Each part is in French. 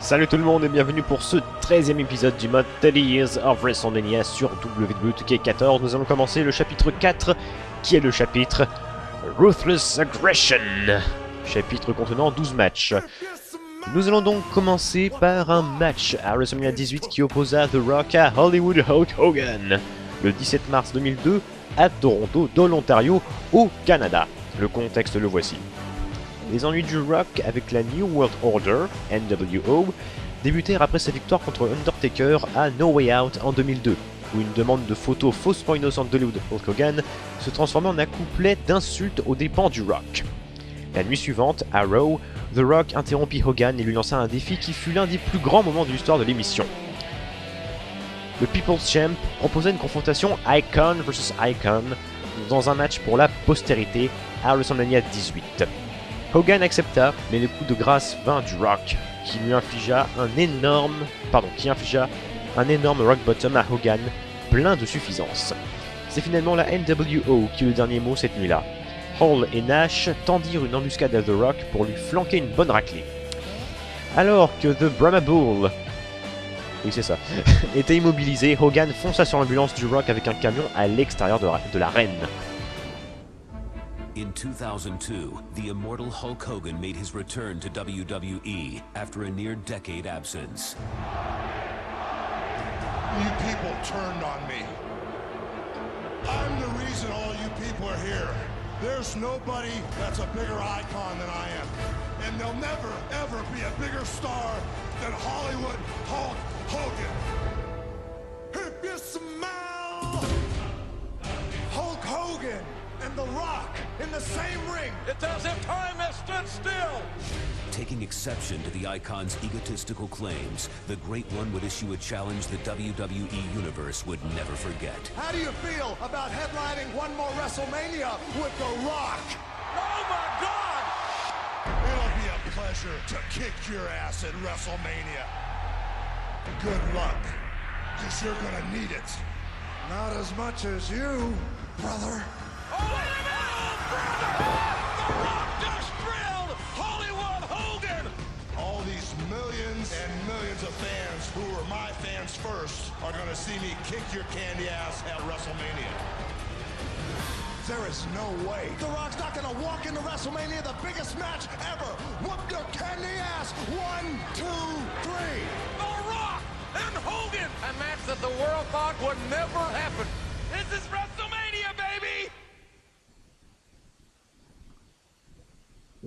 Salut tout le monde et bienvenue pour ce 13e épisode du mode 30 Years of WrestleMania sur WWE 2K14. Nous allons commencer le chapitre 4 qui est le chapitre Ruthless Aggression, chapitre contenant 12 matchs. Nous allons donc commencer par un match à WrestleMania 18 qui opposa The Rock à Hollywood Hulk Hogan le 17 mars 2002 à Toronto, dans l'Ontario, au Canada. Le contexte le voici. Les ennuis du Rock avec la New World Order, NWO, débutèrent après sa victoire contre Undertaker à No Way Out en 2002, où une demande de photos faussement innocente de Hollywood Hulk Hogan se transformait en un couplet d'insultes aux dépens du Rock. La nuit suivante, à Raw, The Rock interrompit Hogan et lui lança un défi qui fut l'un des plus grands moments de l'histoire de l'émission. Le People's Champ proposait une confrontation Icon vs Icon dans un match pour la postérité à WrestleMania 18. Hogan accepta, mais le coup de grâce vint du Rock, qui lui infligea un énorme Rock Bottom à Hogan, plein de suffisance. C'est finalement la NWO qui eut le dernier mot cette nuit-là. Hall et Nash tendirent une embuscade à The Rock pour lui flanquer une bonne raclée. Alors que The Brahma Bull, oui c'est ça, était immobilisé, Hogan fonça sur l'ambulance du Rock avec un camion à l'extérieur de l'arène. In 2002, the immortal Hulk Hogan made his return to WWE after a near-decade absence. You people turned on me. I'm the reason all you people are here. There's nobody that's a bigger icon than I am. And there'll never, ever be a bigger star than Hollywood Hulk Hogan. If you smell Hulk Hogan and The Rock in the same ring, it tells if time has stood still. Taking exception to the icon's egotistical claims, the Great One would issue a challenge the WWE Universe would never forget. How do you feel about headlining one more WrestleMania with The Rock? Oh my God! It'll be a pleasure to kick your ass at WrestleMania. Good luck, because you're gonna need it. Not as much as you, brother.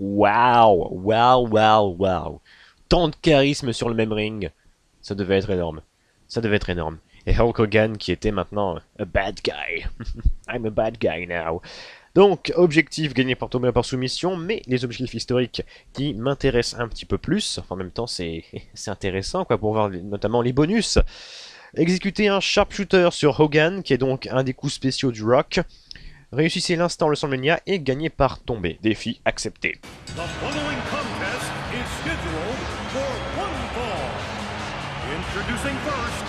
Wow, wow, wow, wow. Tant de charisme sur le même ring. Ça devait être énorme. Ça devait être énorme. Et Hulk Hogan qui était maintenant a bad guy. I'm a bad guy now. Donc, objectif gagné par tomber par soumission, mais les objectifs historiques qui m'intéressent un petit peu plus. Enfin, en même temps, c'est intéressant quoi, pour voir notamment les bonus. Exécuter un sharpshooter sur Hogan, qui est donc un des coups spéciaux du Rock. Réussissez l'instant WrestleMania et gagnez par tomber. Défi accepté. Introducing first,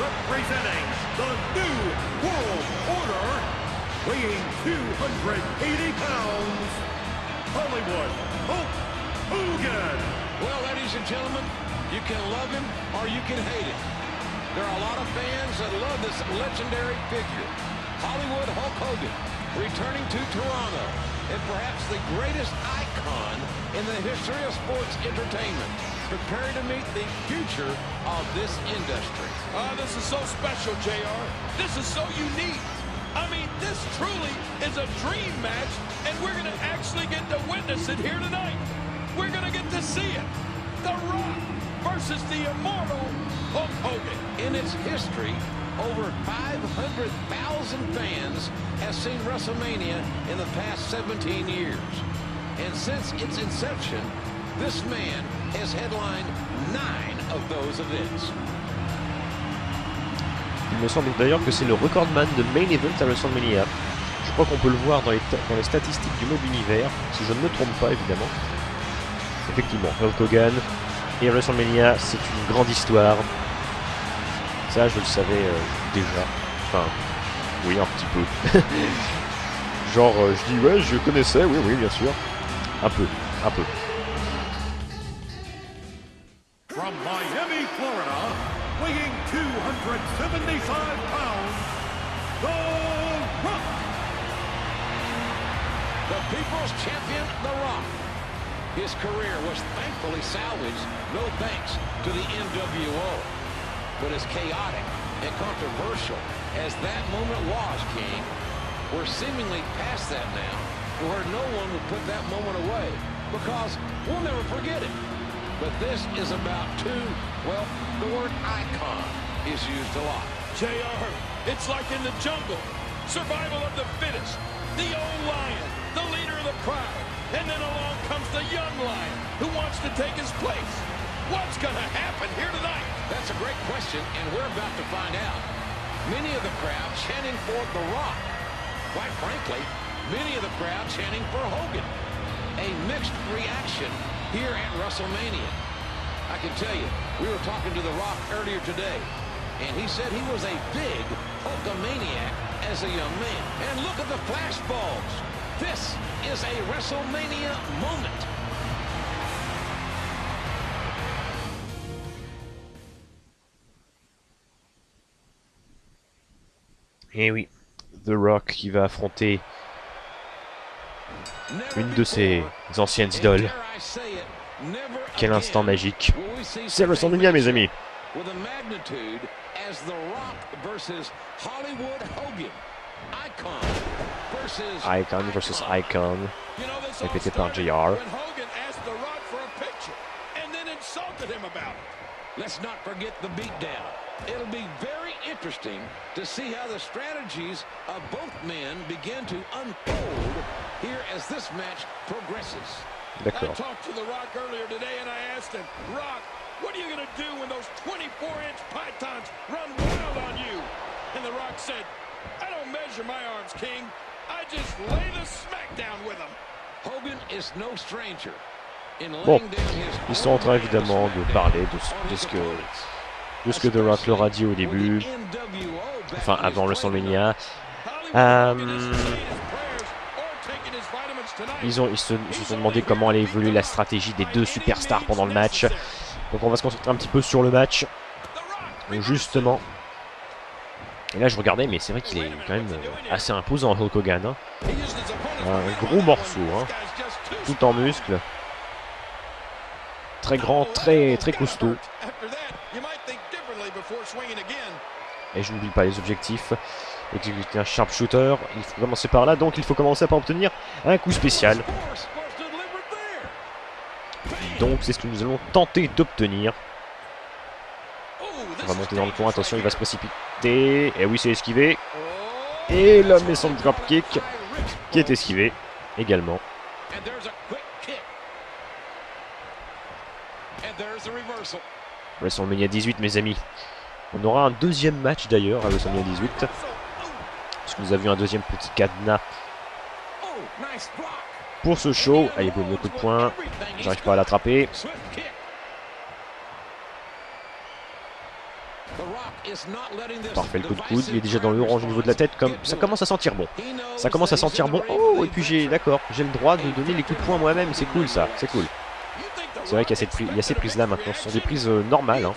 representing the New World Order, weighing 280 pounds, Hollywood Hulk Hogan. Well, ladies and gentlemen, you can love him or you can hate him. There are a lot of fans that love this legendary figure, Hollywood Hulk Hogan, returning to Toronto, and perhaps the greatest icon in the history of sports entertainment. Prepare to meet the future of this industry. Oh, this is so special, JR. This is so unique. I mean, this truly is a dream match, and we're going to actually get to witness it here tonight. We're going to get to see it. The Rock versus the immortal Hulk Hogan. In its history, over 500,000 fans have seen WrestleMania in the past 17 years. And since its inception, this man has headlined 9 of those events. Il me semble d'ailleurs que c'est le recordman de main event à WrestleMania. Je crois qu'on peut le voir dans les statistiques du mode univers, si je ne me trompe pas évidemment. Effectivement, Hulk Hogan et WrestleMania, c'est une grande histoire. Ça, je le savais déjà. Enfin, oui, un petit peu. Genre, je dis ouais, je connaissais, oui, oui, bien sûr. Un peu, un peu. From weighing 275 pounds, The Rock. The People's Champion, The Rock. His career was thankfully salvaged, no thanks to the NWO. But as chaotic and controversial as that moment was, King, we're seemingly past that now, where no one would put that moment away, because we'll never forget it. But this is about two, well, the word icon is used a lot. JR, it's like in the jungle, survival of the fittest, the old lion, the leader of the crowd, and then along comes the young lion who wants to take his place. What's gonna happen here tonight? That's a great question, and we're about to find out. Many of the crowd chanting for The Rock. Quite frankly, many of the crowd chanting for Hogan. A mixed reaction here at WrestleMania. I can tell you, we were talking to The Rock earlier today, and he said he was a big Hulkamaniac as a young man. And look at the flashballs. This is a WrestleMania moment. Et oui, The Rock qui va affronter une de ses anciennes idoles. Quel instant magique. C'est WrestleMania, mes amis. With a magnitude as The Rock versus Hollywood Hogan. Icon versus Icon, répété par JR. Let's not forget the beatdown. It'll be very interesting to see how the strategies of both men begin to unfold here as this match progresses. D'accord. I talked to The Rock earlier today and I asked him, Rock, what are you going to do when those 24-inch pythons run wild on you? And The Rock said, I don't measure my arms, King. I just lay the smackdown with them. Hogan is no stranger. Bon, ils sont en train évidemment de parler de ce que The Rock leur a dit au début, enfin avant WrestleMania. Ils se sont demandé comment allait évoluer la stratégie des deux superstars pendant le match. Donc on va se concentrer un petit peu sur le match, justement. Et là je regardais, mais c'est vrai qu'il est quand même assez imposant, Hulk Hogan. Hein. Un gros morceau, hein. Tout en muscles. Très grand, très costaud. Et je n'oublie pas les objectifs. Exécuter un sharpshooter. Il faut commencer par là, donc il faut commencer par obtenir un coup spécial. Donc c'est ce que nous allons tenter d'obtenir. On va monter dans le coin, attention, il va se précipiter. Et oui, c'est esquivé. Et la maison de drop kick qui est esquivée également. WrestleMania 18, mes amis. On aura un deuxième match d'ailleurs à WrestleMania 18. Parce que nous avions un deuxième petit cadenas pour ce show. Allez, boum, le coup de poing. J'arrive pas à l'attraper. Parfait, le coup de coude. Il est déjà dans l'orange au niveau de la tête. Comme ça commence à sentir bon. Ça commence à sentir bon. Oh, et puis j'ai, d'accord, j'ai le droit de donner les coups de poing moi-même. C'est cool ça, c'est cool. C'est vrai qu'il y a ces prises là maintenant, ce sont des prises normales. Hein.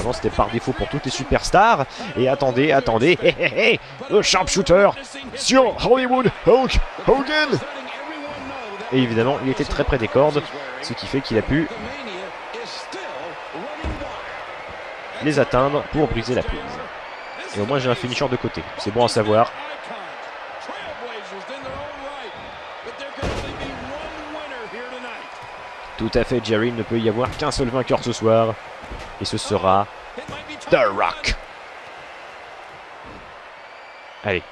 Avant c'était par défaut pour toutes les superstars. Et attendez, attendez, hé hé hé, le sharpshooter sur Hollywood Hulk Hogan. Et évidemment il était très près des cordes, ce qui fait qu'il a pu les atteindre pour briser la prise. Et au moins j'ai un finisher de côté, c'est bon à savoir. Tout à fait, Jerry, il ne peut y avoir qu'un seul vainqueur ce soir. Et ce sera The Rock. Allez,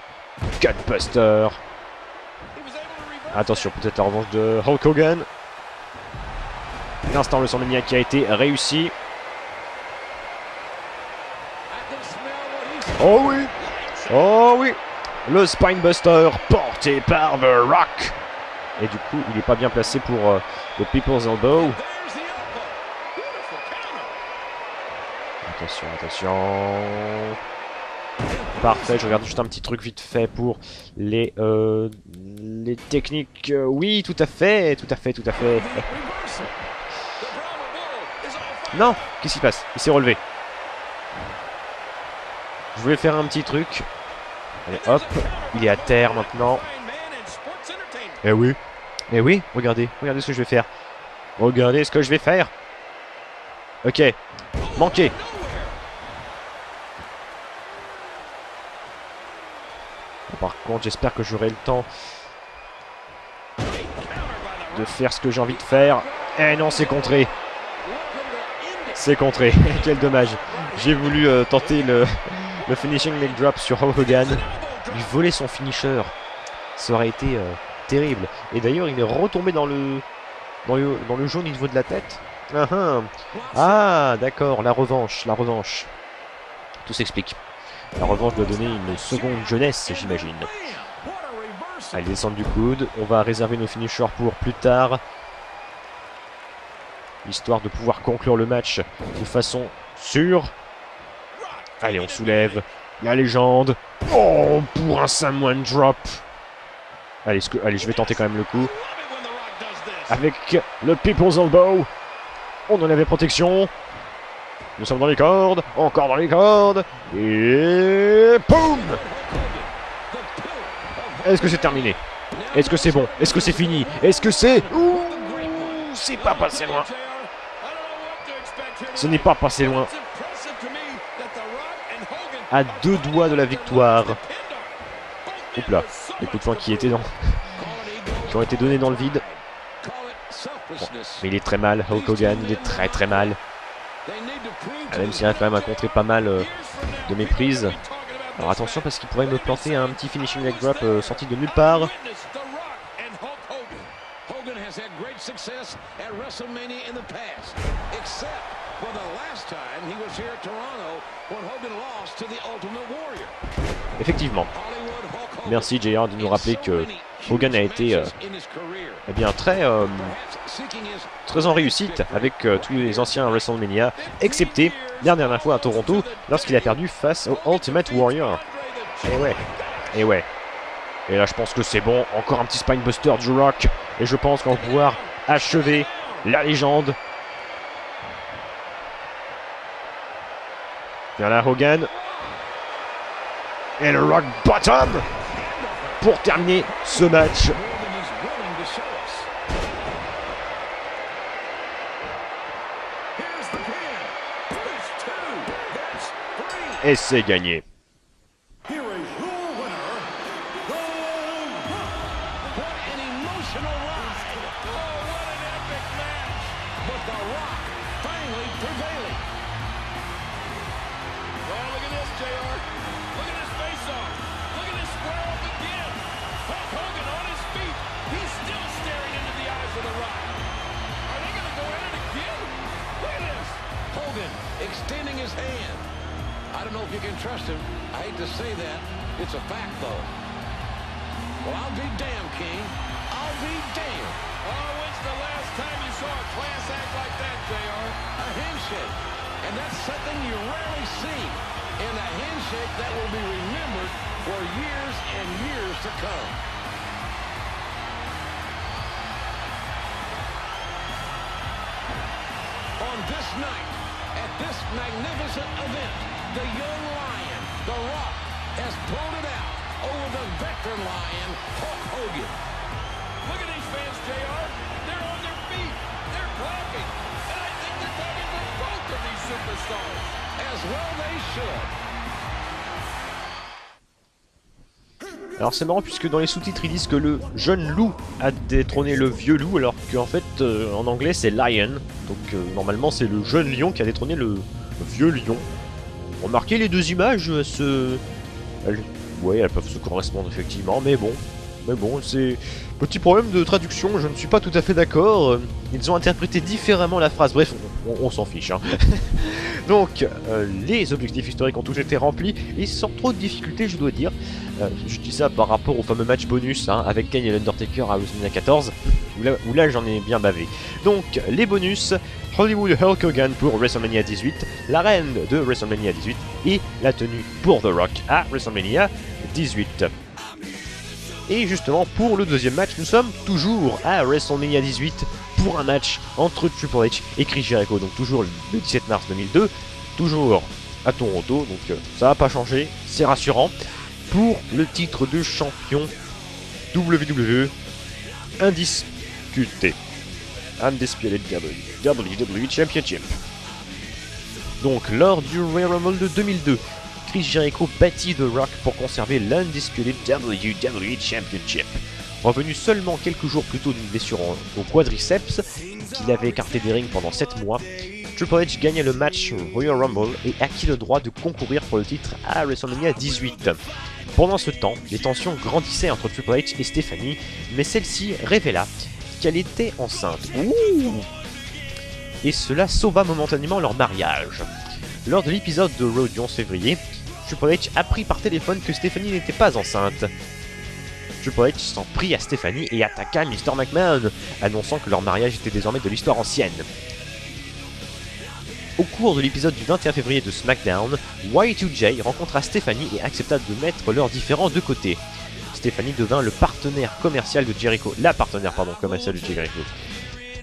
Cutbuster. Attention, peut-être la revanche de Hulk Hogan. L'instant WrestleMania qui a été réussi. Oh oui, oh oui. Le Spine Buster porté par The Rock. Et du coup, il n'est pas bien placé pour le People's elbow. Attention, attention. Parfait, je regarde juste un petit truc vite fait pour les techniques. Oui, tout à fait, tout à fait, tout à fait. Non, qu'est-ce qui se passe? Il s'est relevé. Je voulais faire un petit truc. Allez, hop. Il est à terre maintenant. Eh oui. Eh oui. Regardez. Regardez ce que je vais faire. Regardez ce que je vais faire. Ok. Manqué. Par contre, j'espère que j'aurai le temps de faire ce que j'ai envie de faire. Eh non, c'est contré. C'est contré. Quel dommage. J'ai voulu tenter le finishing leg drop sur Hogan. Il volait son finisher. Ça aurait été terrible. Et d'ailleurs, il est retombé dans le jaune au niveau de la tête. Ah, d'accord. La revanche. La revanche. Tout s'explique. La revanche doit donner une seconde jeunesse, j'imagine. Allez, descendre du coude. On va réserver nos finishers pour plus tard, histoire de pouvoir conclure le match de façon sûre. Allez, on soulève la légende. Oh, pour un Samoan drop. Allez, allez, je vais tenter quand même le coup. Avec le People's elbow. On en avait protection. Nous sommes dans les cordes. Encore dans les cordes. Et... boum. Est-ce que c'est terminé? Est-ce que c'est bon? Est-ce que c'est fini? Est-ce que c'est... C'est pas passé loin. Ce n'est pas passé loin. À deux doigts de la victoire. Oups là, les coups de poing qui étaient dans... qui ont été donnés dans le vide. Bon. Mais il est très mal, Hulk Hogan, il est très très mal. Même s'il a quand même à contrer pas mal de méprises. Alors attention parce qu'il pourrait me planter un petit finishing leg drop sorti de nulle part. Effectivement. Merci JR de nous rappeler que Hogan a été eh bien très en réussite avec tous les anciens WrestleMania, excepté la dernière fois à Toronto lorsqu'il a perdu face au Ultimate Warrior. Et ouais, et ouais. Et là je pense que c'est bon, encore un petit Spine Buster du Rock. Et je pense qu'on va pouvoir achever la légende. Viens là Hogan. Et le Rock Bottom pour terminer ce match. Et c'est gagné. Alors c'est marrant puisque dans les sous-titres ils disent que le jeune loup a détrôné le vieux loup, alors qu'en fait en anglais c'est lion, donc normalement c'est le jeune lion qui a détrôné le vieux lion. Remarquez, les deux images ouais, elles peuvent se correspondre effectivement, mais bon, c'est petit problème de traduction, je ne suis pas tout à fait d'accord, ils ont interprété différemment la phrase, bref, on s'en fiche. Hein. Donc, les objectifs historiques ont tous été remplis, et sans trop de difficultés, je dois dire. Je dis ça par rapport au fameux match bonus, hein, avec Kane et l'Undertaker à WrestleMania 14, où là j'en ai bien bavé. Donc, les bonus, Hollywood Hulk Hogan pour WrestleMania 18, l'arène de WrestleMania 18, et la tenue pour The Rock à WrestleMania 18. Et justement, pour le deuxième match, nous sommes toujours à WrestleMania 18 pour un match entre Triple H et Chris Jericho. Donc toujours le 17 mars 2002, toujours à Toronto, donc ça n'a pas changé, c'est rassurant. Pour le titre de champion WWE indiscuté, Undisputed WWE Championship. Donc lors du Royal Rumble de 2002, Chris Jericho battit The Rock pour conserver l'Undisputed WWE Championship. Revenu seulement quelques jours plus tôt d'une blessure au quadriceps, qu'il avait écarté des rings pendant 7 mois, Triple H gagnait le match Royal Rumble et acquit le droit de concourir pour le titre à WrestleMania 18. Pendant ce temps, les tensions grandissaient entre Triple H et Stephanie, mais celle-ci révéla qu'elle était enceinte. Et cela sauva momentanément leur mariage. Lors de l'épisode de Raw du 11 février, Triple H apprit par téléphone que Stephanie n'était pas enceinte. Triple H s'en prit à Stephanie et attaqua Mr. McMahon, annonçant que leur mariage était désormais de l'histoire ancienne. Au cours de l'épisode du 21 février de SmackDown, Y2J rencontra Stephanie et accepta de mettre leurs différends de côté. Stephanie devint le partenaire commercial de Jericho.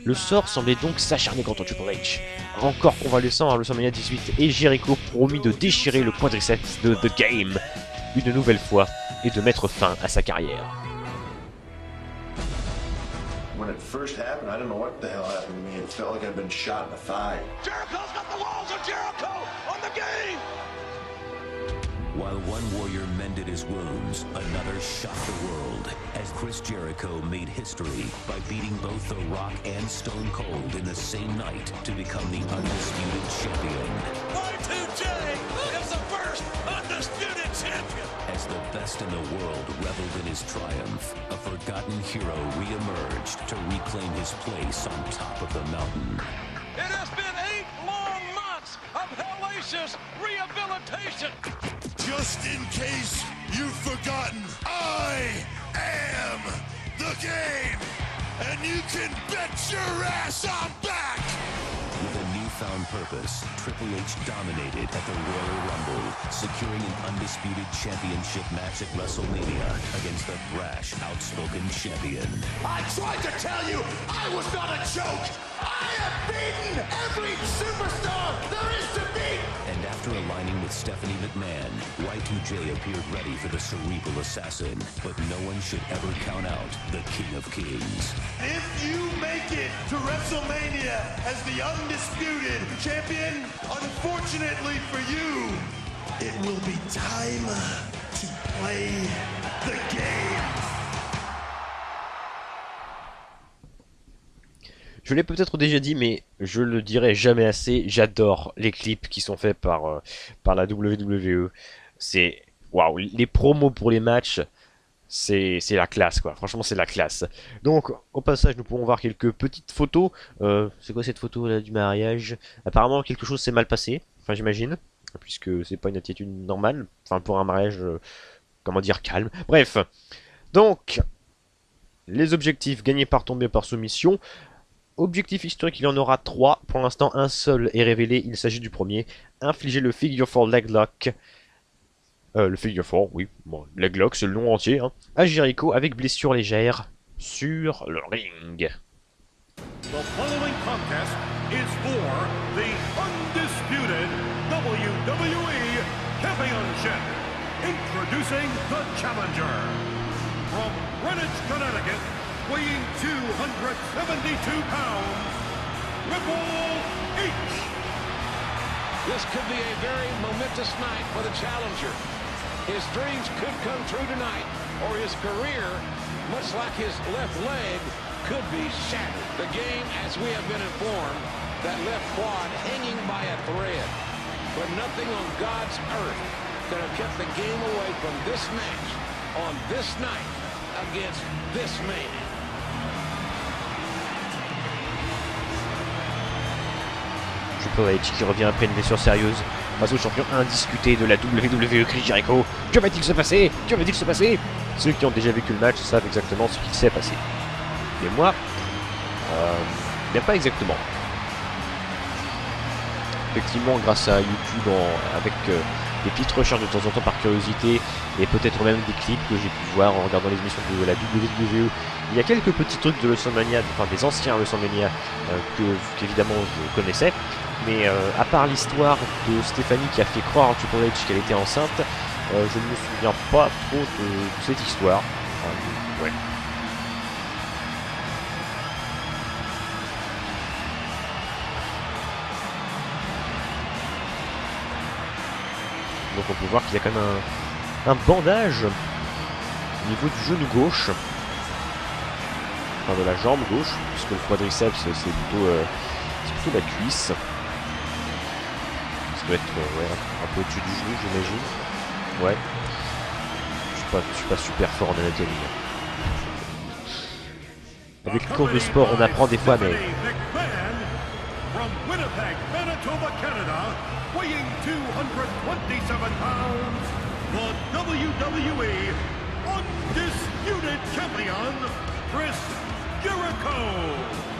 Le sort semblait donc s'acharner contre Triple H. Encore convalescent à WrestleMania 18, et Jericho promit de déchirer le quadriceps de The Game une nouvelle fois et de mettre fin à sa carrière. When it first happened, I don't know what the hell happened to me. It felt like I'd been shot in the thigh. Jericho's got the walls of Jericho on the game! While one warrior mended his wounds, another shocked the world as Chris Jericho made history by beating both The Rock and Stone Cold in the same night to become the Undisputed Champion. Y2J is the first Undisputed Champion! As the best in the world reveled in his triumph, a forgotten hero re-emerged to reclaim his place on top of the mountain. It has been 8 long months of hellacious rehabilitation! Just in case you've forgotten, I am the game! And you can bet your ass I'm back! With a newfound purpose, Triple H dominated at the Royal Rumble, securing an undisputed championship match at WrestleMania against the brash, outspoken champion. I tried to tell you I was not a joke! I have beaten every superstar there is to beat! And after aligning with Stephanie McMahon, Y2J appeared ready for the cerebral assassin, but no one should ever count out the King of Kings. If you make it to WrestleMania as the undisputed champion, unfortunately for you, it will be time to play the game. Je l'ai peut-être déjà dit, mais je le dirai jamais assez, j'adore les clips qui sont faits par la WWE. C'est... waouh, les promos pour les matchs, c'est la classe, quoi. Franchement, c'est la classe. Donc, au passage, nous pouvons voir quelques petites photos. C'est quoi cette photo là du mariage? Apparemment, quelque chose s'est mal passé, enfin j'imagine, puisque c'est pas une attitude normale, enfin pour un mariage, comment dire, calme. Bref, donc, les objectifs gagnés par tombée par soumission... Objectif historique, il y en aura 3, pour l'instant un seul est révélé, il s'agit du premier, infliger le Figure 4 Leg Lock, le Figure 4, oui, bon, Leg Lock c'est le nom entier, hein, à Jericho avec blessure légère sur le ring. The following contest is for the undisputed WWE Championship. Introducing the challenger from Greenwich, Connecticut, weighing 272 pounds, Triple H. This could be a very momentous night for the challenger. His dreams could come true tonight, or his career, much like his left leg, could be shattered. The game, as we have been informed, that left quad hanging by a thread. But nothing on God's earth could have kept the game away from this match on this night against this man. Triple H qui revient après une blessure sérieuse face au champion indiscuté de la WWE Chris Jericho. Que va-t-il se passer? Que va-t-il se passer? Ceux qui ont déjà vécu le match savent exactement ce qui s'est passé. Mais moi, bien pas exactement. Effectivement, grâce à YouTube, avec des petites recherches de temps en temps par curiosité et peut-être même des clips que j'ai pu voir en regardant les émissions de la WWE. Il y a quelques petits trucs de WrestleMania, enfin des anciens WrestleMania qu'évidemment je connaissais. Mais à part l'histoire de Stephanie qui a fait croire à Triple H qu'elle était enceinte, je ne me souviens pas trop de cette histoire. Enfin, ouais. Donc on peut voir qu'il y a quand même un bandage au niveau du genou gauche, enfin de la jambe gauche, puisque le quadriceps c'est plutôt la cuisse. Ça doit être ouais, un peu au-dessus du genou, j'imagine. Ouais. Je suis pas super fort en anatomie. Avec les cours de sport, on apprend des fois, mais...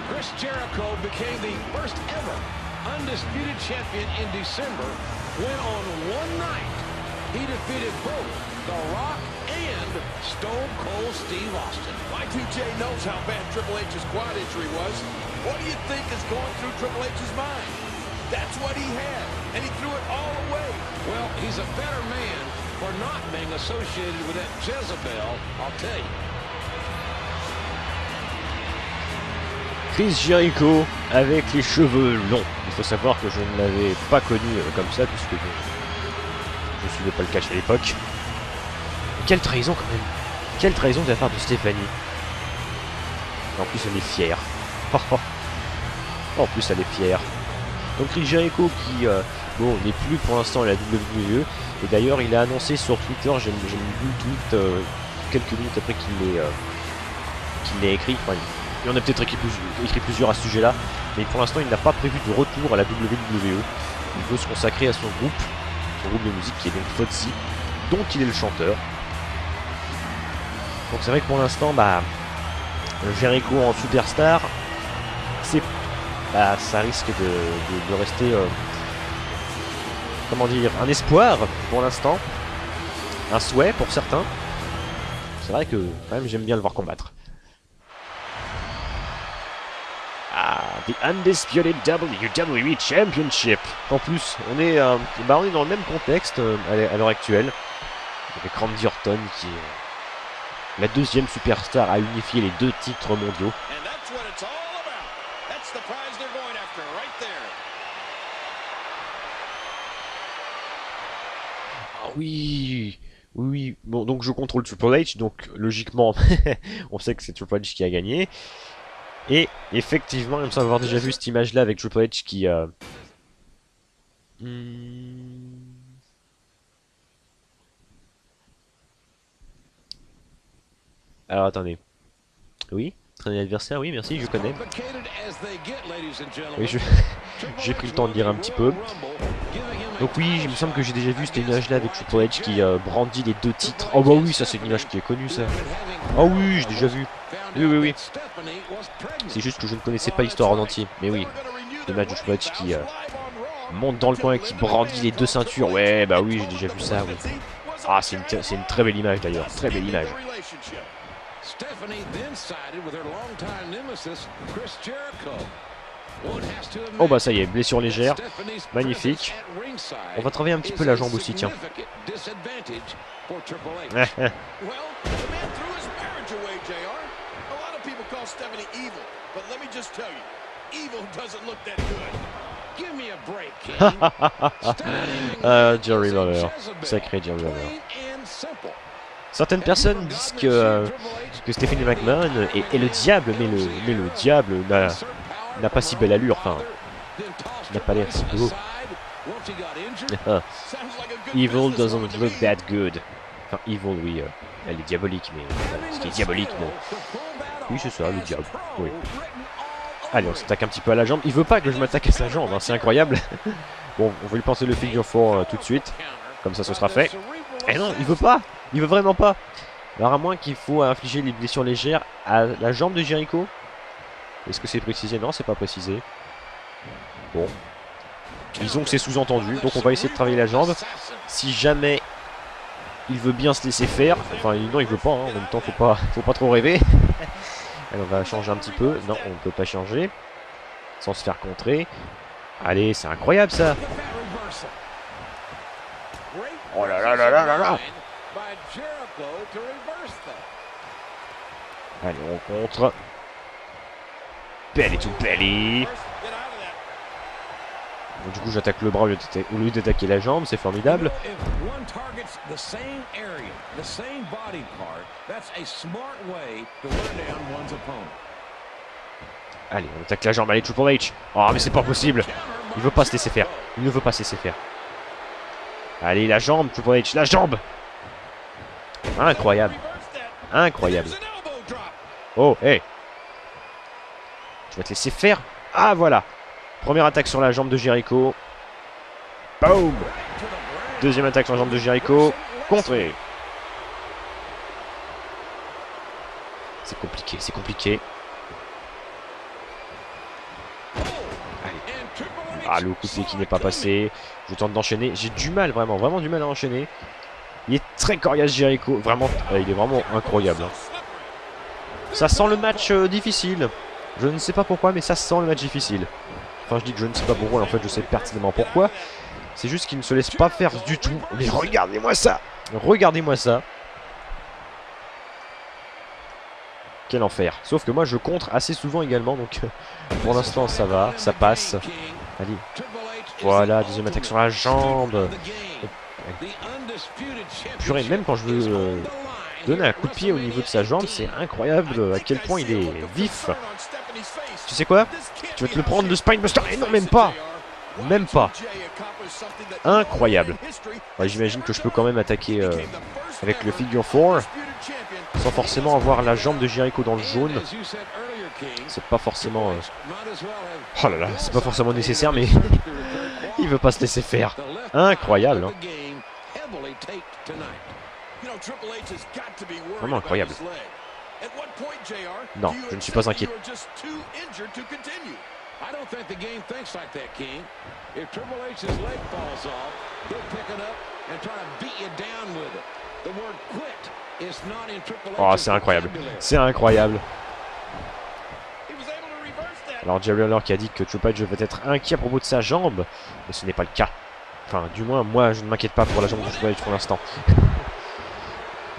Chris Jericho became the first ever Undisputed Champion in December when on one night he defeated both The Rock and Stone Cold Steve Austin. Y2J knows how bad Triple H's quad injury was. What do you think is going through Triple H's mind? That's what he had, and he threw it all away. Well, he's a better man for not being associated with that Jezebel, I'll tell you. Chris Jericho avec les cheveux longs. Il faut savoir que je ne l'avais pas connu comme ça, puisque je ne suivais pas le catch à l'époque. Quelle trahison quand même. Quelle trahison de la part de Stéphanie. En plus elle est fière. En plus elle est fière. Donc Chris Jericho qui bon, n'est plus pour l'instant à la WWE. Et d'ailleurs il a annoncé sur Twitter, j'ai vu le tweet quelques minutes après qu'il l'ait écrit. Enfin, il en a peut-être écrit plusieurs à ce sujet-là, mais pour l'instant il n'a pas prévu de retour à la WWE. Il veut se consacrer à son groupe de musique qui est donc Fozzy, dont il est le chanteur. Donc c'est vrai que pour l'instant, bah, Jericho en superstar, bah, ça risque de rester, comment dire, un espoir pour l'instant, un souhait pour certains. C'est vrai que quand même j'aime bien le voir combattre. The Undisputed WWE Championship. En plus, on est dans le même contexte à l'heure actuelle. Avec Randy Orton qui est la deuxième superstar à unifier les deux titres mondiaux. Ah oui, oui. Bon, donc je contrôle Triple H, donc logiquement, on sait que c'est Triple H qui a gagné. Et effectivement, il me semble avoir déjà vu cette image là avec Triple H qui... Alors attendez. Oui, traîner l'adversaire, oui merci, je connais. Oui, j'ai pris le temps de lire un petit peu. Donc oui, il me semble que j'ai déjà vu cette image là avec Triple H qui brandit les deux titres. Oh bah oui, ça c'est une image qui est connue ça. Oh oui, j'ai déjà vu. Oui, oui, oui. C'est juste que je ne connaissais pas l'histoire en entier. Mais oui, le match de Triple H qui monte dans le coin et qui brandit les deux ceintures. Ouais, bah oui, j'ai déjà vu ça. Oui. Ah, c'est une très belle image d'ailleurs. Très belle image. Oh bah ça y est, blessure légère. Magnifique. On va travailler un petit peu la jambe aussi, tiens. Jerry Lawler, sacré Jerry Lawler. Certaines personnes disent que Stephanie McMahon est le diable, mais le diable n'a pas si belle allure, enfin, n'a pas l'air si beau. Evil doesn't look that good. Enfin, Evil, oui, elle est diabolique, mais ce qui est diabolique, non. Oui, c'est ça, le diable. Oui. Allez, on s'attaque un petit peu à la jambe. Il veut pas que je m'attaque à sa jambe, hein, c'est incroyable. Bon, on va lui penser le figure 4 tout de suite. Comme ça, ce sera fait. Eh non, il veut pas. Il veut vraiment pas. Alors, à moins qu'il faut infliger les blessures légères à la jambe de Jericho. Est-ce que c'est précisé? Non, c'est pas précisé. Bon. Disons que c'est sous-entendu. Donc on va essayer de travailler la jambe. Si jamais il veut bien se laisser faire. Enfin non, il veut pas, hein. En même temps faut pas trop rêver. Alors on va changer un petit peu. Non, on ne peut pas changer sans se faire contrer. Allez, c'est incroyable ça. Oh là là là là là là. Allez, on contre. Belly to belly. Du coup, j'attaque le bras au lieu d'attaquer la jambe, c'est formidable. Allez, on attaque la jambe, allez Triple H. Oh, mais c'est pas possible. Il veut pas se laisser faire. Il ne veut pas se laisser faire. Allez, la jambe, Triple H, la jambe. Incroyable. Incroyable. Oh, hey. Tu vas te laisser faire. Ah, voilà. Première attaque sur la jambe de Jericho. Boom. Deuxième attaque sur la jambe de Jericho. Contré. C'est compliqué, c'est compliqué. Allez. Ah, le coup de pied qui n'est pas passé. Je tente d'enchaîner. J'ai du mal, vraiment du mal à enchaîner. Il est très coriace Jericho. Vraiment, il est vraiment incroyable. Hein. Ça sent le match difficile. Je ne sais pas pourquoi, mais ça sent le match difficile. Enfin, je dis que je ne sais pas pourquoi, en fait, je sais pertinemment pourquoi. C'est juste qu'il ne se laisse pas faire du tout. Mais regardez-moi ça! Regardez-moi ça! Quel enfer! Sauf que moi, je contre assez souvent également, donc pour l'instant, ça va, ça passe. Allez. Voilà, deuxième attaque sur la jambe. Purée, même quand je veux donner un coup de pied au niveau de sa jambe, c'est incroyable à quel point il est vif. Tu sais quoi? Tu vas te le prendre de Spine Buster. Et non, même pas. Même pas. Incroyable. Ouais, j'imagine que je peux quand même attaquer avec le Figure 4 sans forcément avoir la jambe de Jericho dans le jaune. C'est pas forcément... Oh là là, c'est pas forcément nécessaire, mais il veut pas se laisser faire. Incroyable. Hein. Vraiment incroyable. Non, je ne suis pas inquiet. Oh, c'est incroyable. C'est incroyable. Alors, Jerry Lawler qui a dit que Triple H devait être inquiet à propos de sa jambe. Mais ce n'est pas le cas. Enfin, du moins, moi, je ne m'inquiète pas pour la jambe de Triple H pour l'instant.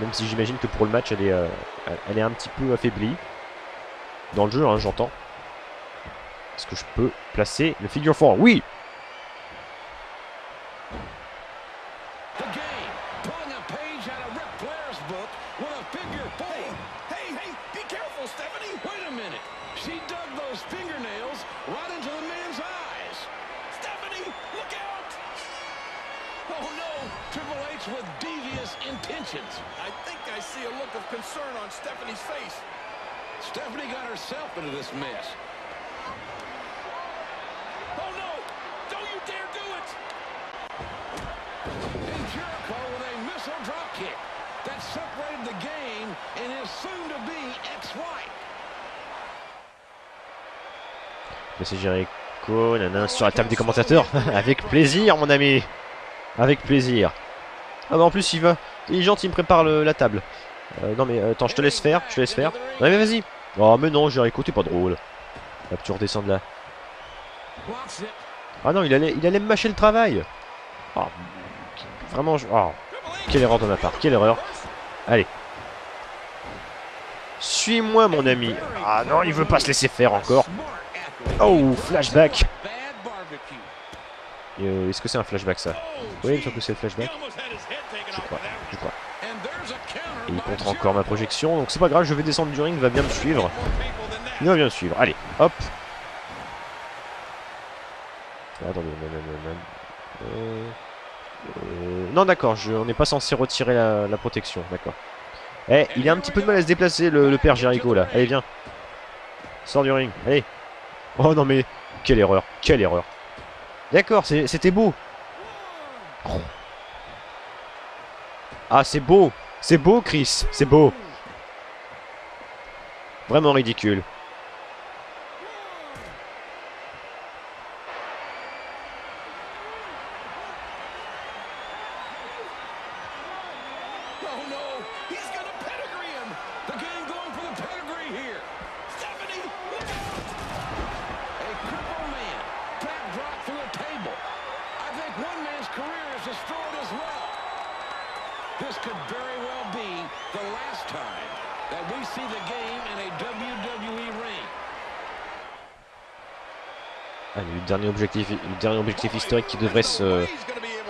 Même si j'imagine que pour le match, elle est un petit peu affaiblie. Dans le jeu, hein, j'entends. Est-ce que je peux placer le Figure 4? Oui! C'est Jericho, nanana, sur la table des commentateurs. Avec plaisir, mon ami. Avec plaisir. Ah bah en plus, il est gentil, il me prépare la table. Non mais attends, je te laisse faire, je te laisse faire. Non mais vas-y. Oh mais non, Jericho, t'es pas drôle. Hop, tu redescends de là. Ah non, il allait me mâcher le travail. Oh, vraiment, oh, quelle erreur de ma part, quelle erreur. Allez. Suis-moi, mon ami. Ah non, il veut pas se laisser faire encore. Oh, flashback. Est-ce que c'est un flashback ça? Oui, je crois que c'est le flashback. Je crois. Et il contre encore ma projection, donc c'est pas grave, je vais descendre du ring, il va bien me suivre. Il va bien me suivre, allez, hop. Attendez, non d'accord, on n'est pas censé retirer la protection, d'accord. Eh, il a un petit peu de mal à se déplacer le père Jericho là, allez viens. Sors du ring, allez. Oh non mais, quelle erreur, quelle erreur. D'accord, c'était beau. Ah c'est beau Chris, c'est beau. Vraiment ridicule. Oh, he's going to pedigree him. The gang going for the pedigree here. Stephanie, look out! A crippled man, backdrop through a table. I think one man's career is destroyed as well. This could very well be the last time that we see the game in a WWE ring. Allez, le dernier objectif historique qui devrait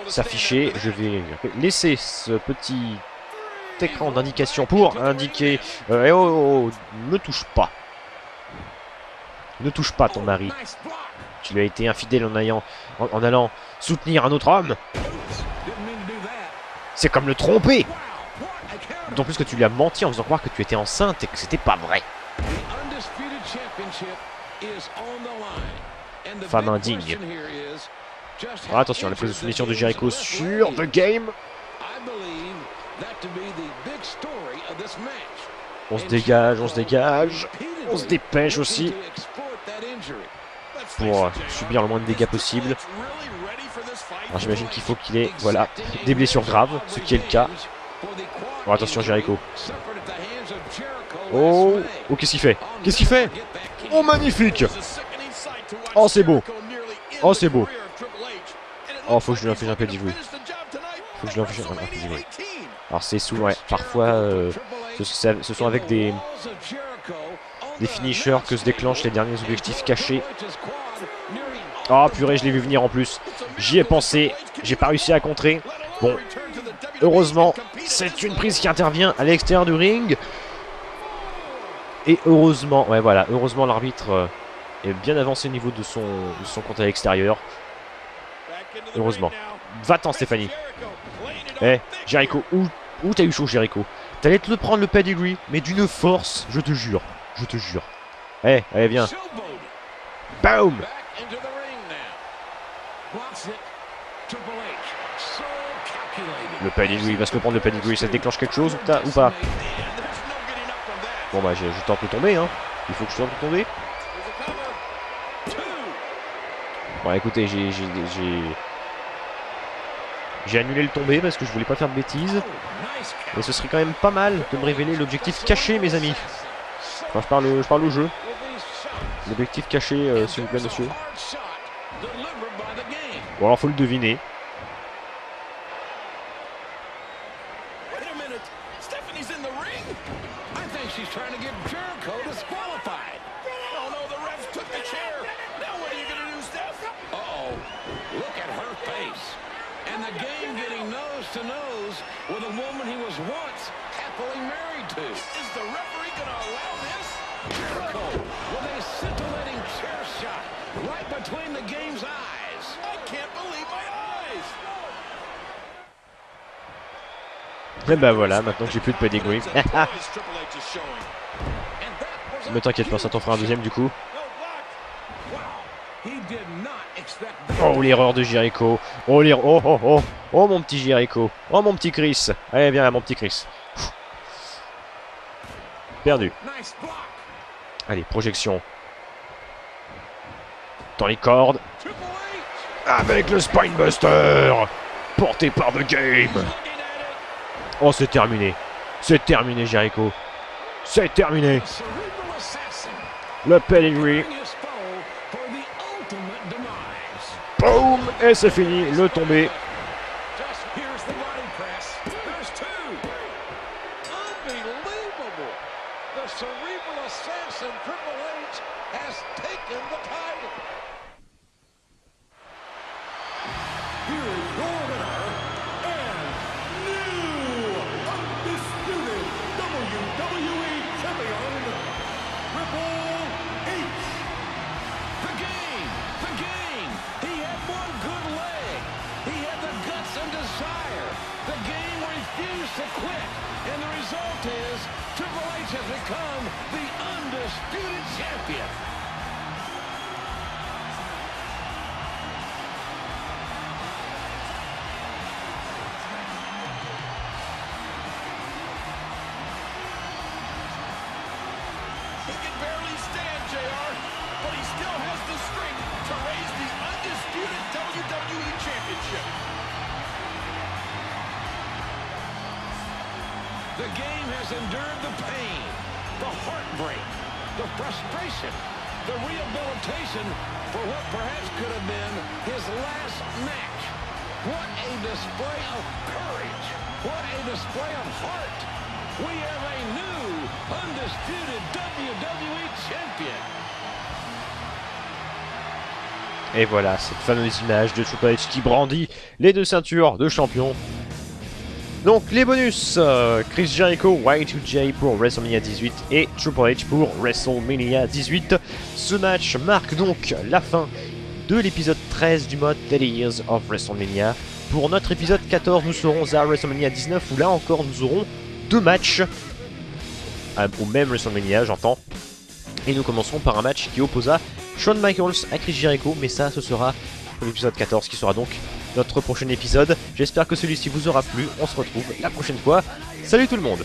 s'afficher. Je vais laisser ce petit écran d'indication pour indiquer... eh oh, ne touche pas. Ne touche pas ton mari. Tu lui as été infidèle en allant soutenir un autre homme. C'est comme le tromper. D'autant plus que tu lui as menti en faisant croire que tu étais enceinte et que c'était pas vrai. Femme indigne. Ah, attention, la prise de soumission de Jericho sur The Game. On se dégage. On se dépêche aussi pour subir le moins de dégâts possible. Alors j'imagine qu'il faut qu'il ait, voilà, des blessures graves, ce qui est le cas. Oh, attention Jericho. Oh, oh, qu'est-ce qu'il fait? Qu'est-ce qu'il fait? Oh, magnifique! Oh, c'est beau. Oh, c'est beau. Oh, faut que je lui inflige un peu de jouer. Faut que je lui inflige un peu de jouer. Alors c'est souvent, ouais, parfois ce sont avec des finishers que se déclenchent les derniers objectifs cachés. Oh purée, je l'ai vu venir en plus. J'y ai pensé, j'ai pas réussi à contrer. Bon, heureusement, c'est une prise qui intervient à l'extérieur du ring. Et heureusement, ouais voilà, heureusement l'arbitre est bien avancé au niveau de son compte à l'extérieur. Heureusement. Va-t'en Stéphanie. Eh, Jericho, où t'as eu chaud Jericho? T'allais te le prendre le pedigree, mais d'une force, je te jure. Je te jure. Eh, allez, viens. Boom. Le pedigree, il va se le prendre le pedigree. Ça déclenche quelque chose ou pas? Bon bah je tente de tomber hein. Il faut que je tente de tomber. Bon écoutez, j'ai annulé le tombé parce que je voulais pas faire de bêtises. Et ce serait quand même pas mal de me révéler l'objectif caché, mes amis. Enfin, je parle au jeu. L'objectif caché, s'il vous plaît, monsieur. Bon, alors faut le deviner. Et bah voilà, maintenant que j'ai plus de pedigree. Mais t'inquiète pas, ça t'en fera un deuxième du coup. Oh l'erreur de Jericho. Oh, oh oh oh. Oh mon petit Jericho. Oh mon petit Chris. Allez viens là mon petit Chris. Pfff. Perdu. Allez, projection. Dans les cordes. Avec le Spine Buster. Porté par The Game. Oh, c'est terminé. C'est terminé, Jericho. C'est terminé. Le pedigree. Boom. Et c'est fini. Le tombé. The game has endured the pain, the heartbreak, the frustration, the rehabilitation for what perhaps could have been his last match. What a display of courage. What a display of heart. We have a new undisputed WWE champion. Et voilà, cette fameuse image de Triple H qui brandit les deux ceintures de champion. Donc les bonus, Chris Jericho, Y2J pour WrestleMania 18 et Triple H pour WrestleMania 18. Ce match marque donc la fin de l'épisode 13 du mode Daily Years of WrestleMania. Pour notre épisode 14, nous serons à WrestleMania 19 où là encore nous aurons deux matchs, au même WrestleMania j'entends. Et nous commencerons par un match qui opposa Shawn Michaels à Chris Jericho, mais ça ce sera pour l'épisode 14 qui sera donc notre prochain épisode. J'espère que celui-ci vous aura plu, on se retrouve la prochaine fois. Salut tout le monde!